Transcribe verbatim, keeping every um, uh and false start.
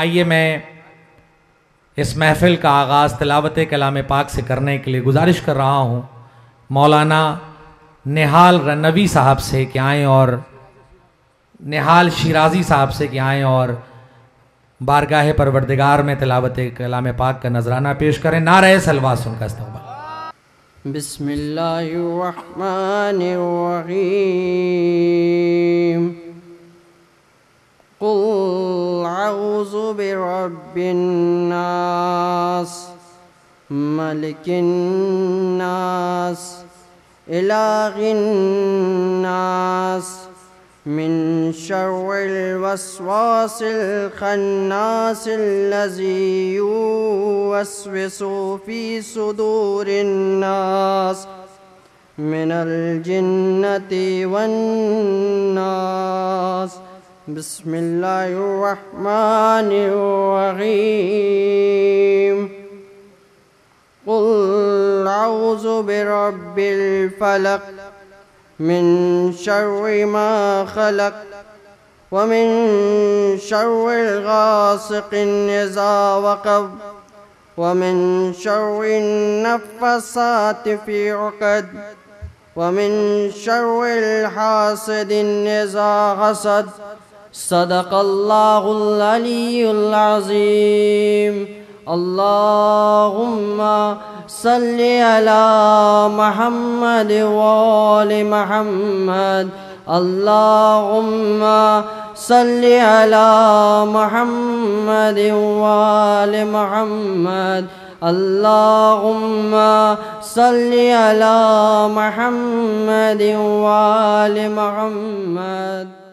آئیے میں اس محفل کا آغاز تلاوت کلام پاک سے کرنے کے لیے گزارش کر رہا ہوں مولانا نہال رنوی صاحب سے کہ آئیں اور نہال شیرازی صاحب سے کہ آئیں اور بارگاہ پروردگار میں تلاوت کلام پاک کا نذرانہ پیش کریں. نعرہ سلوات ان کا استقبال. بسم اللہ الرحمن الرحیم. قل اعوذ برب الناس ملک الناس الہ الناس من شر الوسواس الخناس الذي يوسوس في صدور الناس من الجنة والناس. بسم الله الرحمن الرحيم. قل أعوذ برب الفلق من شر ما خلق ومن شر الغاسق إذا وقب ومن شر النفاثات في عقد ومن شر الحاسد إذا حسد. صدق الله العلي العظيم. اللهم صل على محمد وآل محمد. اللهم صل على محمد وآل محمد. اللهم صل على محمد وآل محمد.